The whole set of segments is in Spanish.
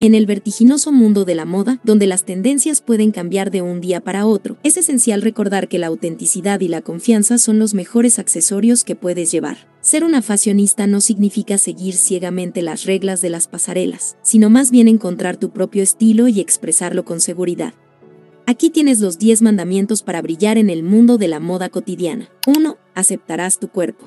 En el vertiginoso mundo de la moda, donde las tendencias pueden cambiar de un día para otro, es esencial recordar que la autenticidad y la confianza son los mejores accesorios que puedes llevar. Ser una fashionista no significa seguir ciegamente las reglas de las pasarelas, sino más bien encontrar tu propio estilo y expresarlo con seguridad. Aquí tienes los 10 mandamientos para brillar en el mundo de la moda cotidiana. 1. Aceptarás tu cuerpo.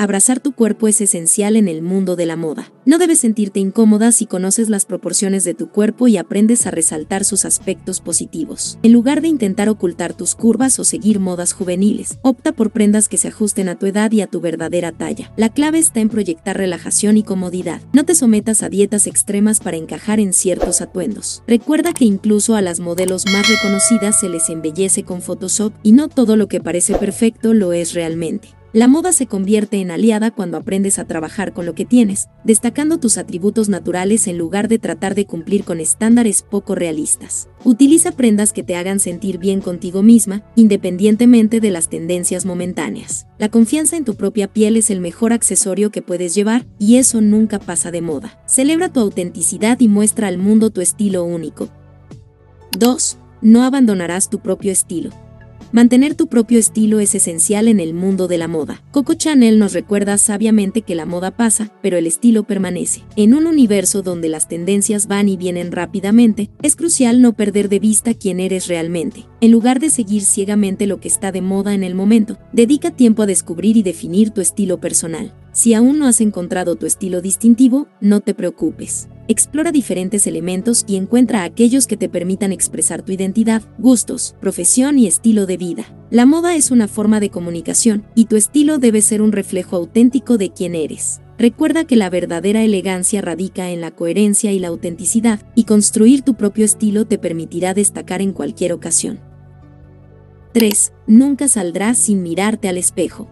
Abrazar tu cuerpo es esencial en el mundo de la moda. No debes sentirte incómoda si conoces las proporciones de tu cuerpo y aprendes a resaltar sus aspectos positivos. En lugar de intentar ocultar tus curvas o seguir modas juveniles, opta por prendas que se ajusten a tu edad y a tu verdadera talla. La clave está en proyectar relajación y comodidad. No te sometas a dietas extremas para encajar en ciertos atuendos. Recuerda que incluso a las modelos más reconocidas se les embellece con Photoshop y no todo lo que parece perfecto lo es realmente. La moda se convierte en aliada cuando aprendes a trabajar con lo que tienes, destacando tus atributos naturales en lugar de tratar de cumplir con estándares poco realistas. Utiliza prendas que te hagan sentir bien contigo misma, independientemente de las tendencias momentáneas. La confianza en tu propia piel es el mejor accesorio que puedes llevar, y eso nunca pasa de moda. Celebra tu autenticidad y muestra al mundo tu estilo único. 2. No abandonarás tu propio estilo. Mantener tu propio estilo es esencial en el mundo de la moda. Coco Chanel nos recuerda sabiamente que la moda pasa, pero el estilo permanece. En un universo donde las tendencias van y vienen rápidamente, es crucial no perder de vista quién eres realmente. En lugar de seguir ciegamente lo que está de moda en el momento, dedica tiempo a descubrir y definir tu estilo personal. Si aún no has encontrado tu estilo distintivo, no te preocupes. Explora diferentes elementos y encuentra aquellos que te permitan expresar tu identidad, gustos, profesión y estilo de vida. La moda es una forma de comunicación, y tu estilo debe ser un reflejo auténtico de quién eres. Recuerda que la verdadera elegancia radica en la coherencia y la autenticidad, y construir tu propio estilo te permitirá destacar en cualquier ocasión. 3. Nunca saldrás sin mirarte al espejo.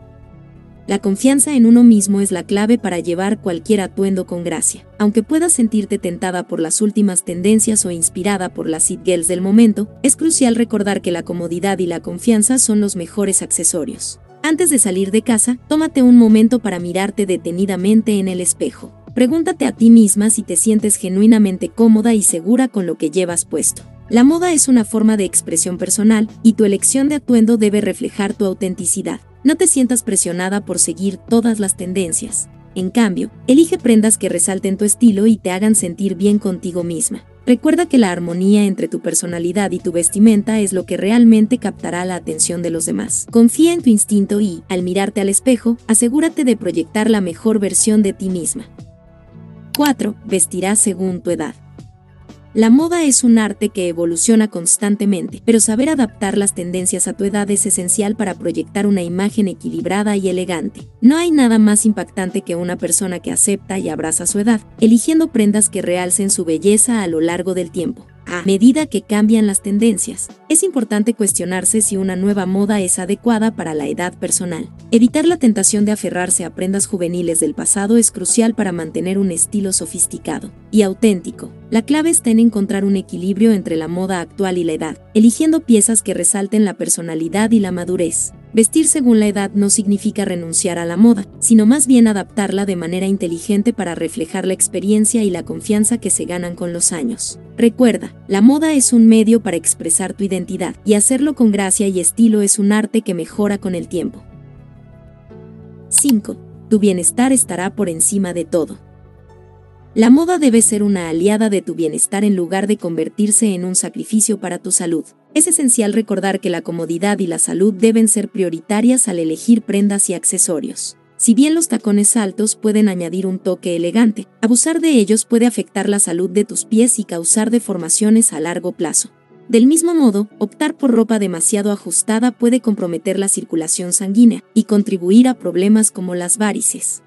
La confianza en uno mismo es la clave para llevar cualquier atuendo con gracia. Aunque puedas sentirte tentada por las últimas tendencias o inspirada por las it girls del momento, es crucial recordar que la comodidad y la confianza son los mejores accesorios. Antes de salir de casa, tómate un momento para mirarte detenidamente en el espejo. Pregúntate a ti misma si te sientes genuinamente cómoda y segura con lo que llevas puesto. La moda es una forma de expresión personal, y tu elección de atuendo debe reflejar tu autenticidad. No te sientas presionada por seguir todas las tendencias. En cambio, elige prendas que resalten tu estilo y te hagan sentir bien contigo misma. Recuerda que la armonía entre tu personalidad y tu vestimenta es lo que realmente captará la atención de los demás. Confía en tu instinto y, al mirarte al espejo, asegúrate de proyectar la mejor versión de ti misma. 4. Vestirás según tu edad. La moda es un arte que evoluciona constantemente, pero saber adaptar las tendencias a tu edad es esencial para proyectar una imagen equilibrada y elegante. No hay nada más impactante que una persona que acepta y abraza su edad, eligiendo prendas que realcen su belleza a lo largo del tiempo. A medida que cambian las tendencias, es importante cuestionarse si una nueva moda es adecuada para la edad personal. Evitar la tentación de aferrarse a prendas juveniles del pasado es crucial para mantener un estilo sofisticado y auténtico. La clave está en encontrar un equilibrio entre la moda actual y la edad, eligiendo piezas que resalten la personalidad y la madurez. Vestir según la edad no significa renunciar a la moda, sino más bien adaptarla de manera inteligente para reflejar la experiencia y la confianza que se ganan con los años. Recuerda, la moda es un medio para expresar tu identidad, y hacerlo con gracia y estilo es un arte que mejora con el tiempo. 5. Tu bienestar estará por encima de todo. La moda debe ser una aliada de tu bienestar en lugar de convertirse en un sacrificio para tu salud. Es esencial recordar que la comodidad y la salud deben ser prioritarias al elegir prendas y accesorios. Si bien los tacones altos pueden añadir un toque elegante, abusar de ellos puede afectar la salud de tus pies y causar deformaciones a largo plazo. Del mismo modo, optar por ropa demasiado ajustada puede comprometer la circulación sanguínea y contribuir a problemas como las varices.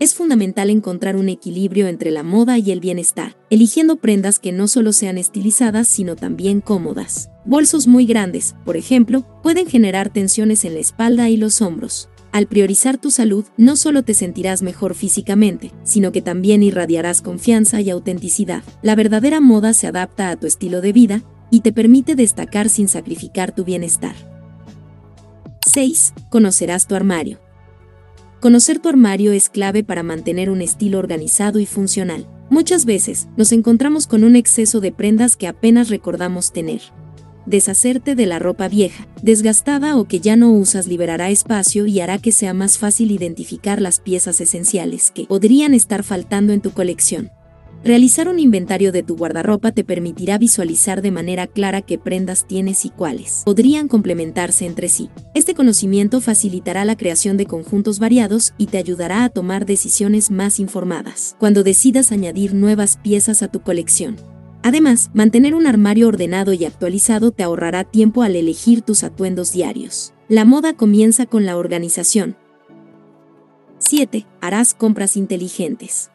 Es fundamental encontrar un equilibrio entre la moda y el bienestar, eligiendo prendas que no solo sean estilizadas, sino también cómodas. Bolsos muy grandes, por ejemplo, pueden generar tensiones en la espalda y los hombros. Al priorizar tu salud, no solo te sentirás mejor físicamente, sino que también irradiarás confianza y autenticidad. La verdadera moda se adapta a tu estilo de vida y te permite destacar sin sacrificar tu bienestar. 6. Conocerás tu armario. Conocer tu armario es clave para mantener un estilo organizado y funcional. Muchas veces nos encontramos con un exceso de prendas que apenas recordamos tener. Deshacerte de la ropa vieja, desgastada o que ya no usas liberará espacio y hará que sea más fácil identificar las piezas esenciales que podrían estar faltando en tu colección. Realizar un inventario de tu guardarropa te permitirá visualizar de manera clara qué prendas tienes y cuáles podrían complementarse entre sí. Este conocimiento facilitará la creación de conjuntos variados y te ayudará a tomar decisiones más informadas cuando decidas añadir nuevas piezas a tu colección. Además, mantener un armario ordenado y actualizado te ahorrará tiempo al elegir tus atuendos diarios. La moda comienza con la organización. 7. Harás compras inteligentes.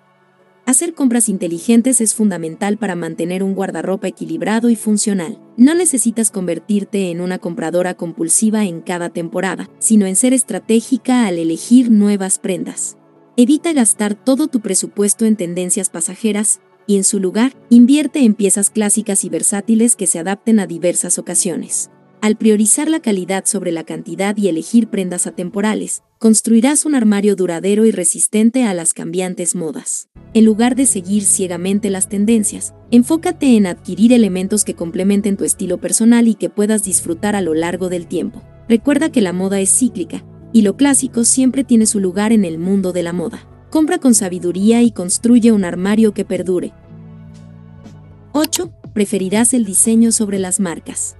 Hacer compras inteligentes es fundamental para mantener un guardarropa equilibrado y funcional. No necesitas convertirte en una compradora compulsiva en cada temporada, sino en ser estratégica al elegir nuevas prendas. Evita gastar todo tu presupuesto en tendencias pasajeras y, en su lugar, invierte en piezas clásicas y versátiles que se adapten a diversas ocasiones. Al priorizar la calidad sobre la cantidad y elegir prendas atemporales, construirás un armario duradero y resistente a las cambiantes modas. En lugar de seguir ciegamente las tendencias, enfócate en adquirir elementos que complementen tu estilo personal y que puedas disfrutar a lo largo del tiempo. Recuerda que la moda es cíclica, y lo clásico siempre tiene su lugar en el mundo de la moda. Compra con sabiduría y construye un armario que perdure. 8. Preferirás el diseño sobre las marcas.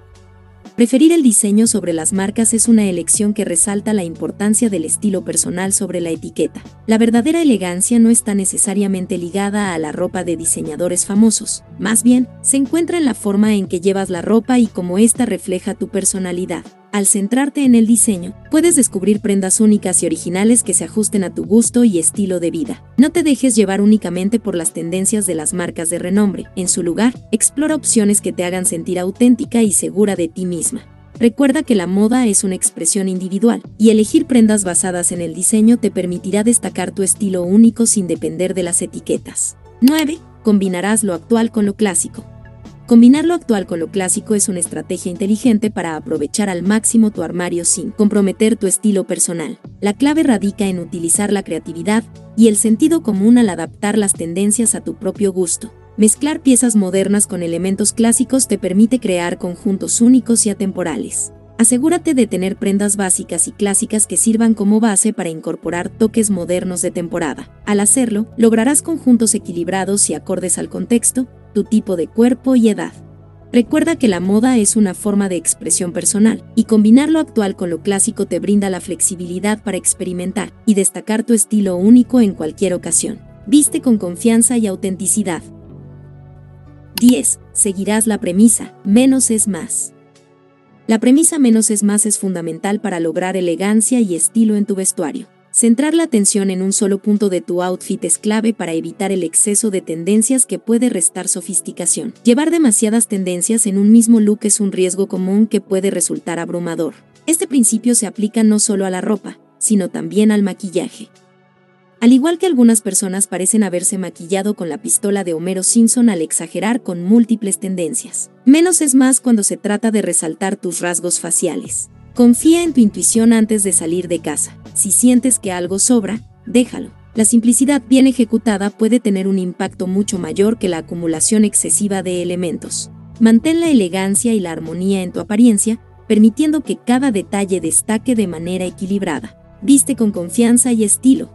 Preferir el diseño sobre las marcas es una elección que resalta la importancia del estilo personal sobre la etiqueta. La verdadera elegancia no está necesariamente ligada a la ropa de diseñadores famosos. Más bien, se encuentra en la forma en que llevas la ropa y cómo ésta refleja tu personalidad. Al centrarte en el diseño, puedes descubrir prendas únicas y originales que se ajusten a tu gusto y estilo de vida. No te dejes llevar únicamente por las tendencias de las marcas de renombre. En su lugar, explora opciones que te hagan sentir auténtica y segura de ti misma. Recuerda que la moda es una expresión individual, y elegir prendas basadas en el diseño te permitirá destacar tu estilo único sin depender de las etiquetas. 9. Combinarás lo actual con lo clásico. Combinar lo actual con lo clásico es una estrategia inteligente para aprovechar al máximo tu armario sin comprometer tu estilo personal. La clave radica en utilizar la creatividad y el sentido común al adaptar las tendencias a tu propio gusto. Mezclar piezas modernas con elementos clásicos te permite crear conjuntos únicos y atemporales. Asegúrate de tener prendas básicas y clásicas que sirvan como base para incorporar toques modernos de temporada. Al hacerlo, lograrás conjuntos equilibrados y acordes al contexto, tu tipo de cuerpo y edad. Recuerda que la moda es una forma de expresión personal, y combinar lo actual con lo clásico te brinda la flexibilidad para experimentar y destacar tu estilo único en cualquier ocasión. Viste con confianza y autenticidad. 10. Seguirás la premisa, menos es más. La premisa menos es más es fundamental para lograr elegancia y estilo en tu vestuario. Centrar la atención en un solo punto de tu outfit es clave para evitar el exceso de tendencias que puede restar sofisticación. Llevar demasiadas tendencias en un mismo look es un riesgo común que puede resultar abrumador. Este principio se aplica no solo a la ropa, sino también al maquillaje. Al igual que algunas personas parecen haberse maquillado con la pistola de Homero Simpson al exagerar con múltiples tendencias. Menos es más cuando se trata de resaltar tus rasgos faciales. Confía en tu intuición antes de salir de casa. Si sientes que algo sobra, déjalo. La simplicidad bien ejecutada puede tener un impacto mucho mayor que la acumulación excesiva de elementos. Mantén la elegancia y la armonía en tu apariencia, permitiendo que cada detalle destaque de manera equilibrada. Viste con confianza y estilo.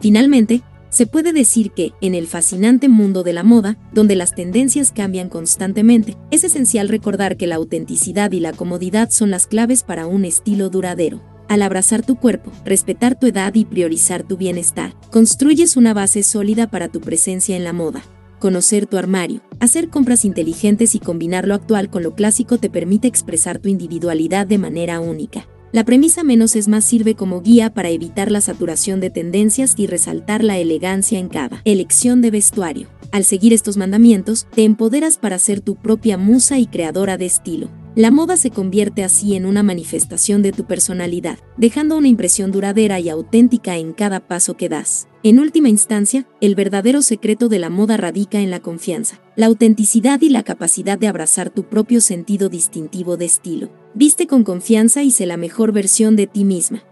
Finalmente, se puede decir que, en el fascinante mundo de la moda, donde las tendencias cambian constantemente, es esencial recordar que la autenticidad y la comodidad son las claves para un estilo duradero. Al abrazar tu cuerpo, respetar tu edad y priorizar tu bienestar, construyes una base sólida para tu presencia en la moda. Conocer tu armario, hacer compras inteligentes y combinar lo actual con lo clásico te permite expresar tu individualidad de manera única. La premisa menos es más sirve como guía para evitar la saturación de tendencias y resaltar la elegancia en cada elección de vestuario. Al seguir estos mandamientos, te empoderas para ser tu propia musa y creadora de estilo. La moda se convierte así en una manifestación de tu personalidad, dejando una impresión duradera y auténtica en cada paso que das. En última instancia, el verdadero secreto de la moda radica en la confianza, la autenticidad y la capacidad de abrazar tu propio sentido distintivo de estilo. Viste con confianza y sé la mejor versión de ti misma.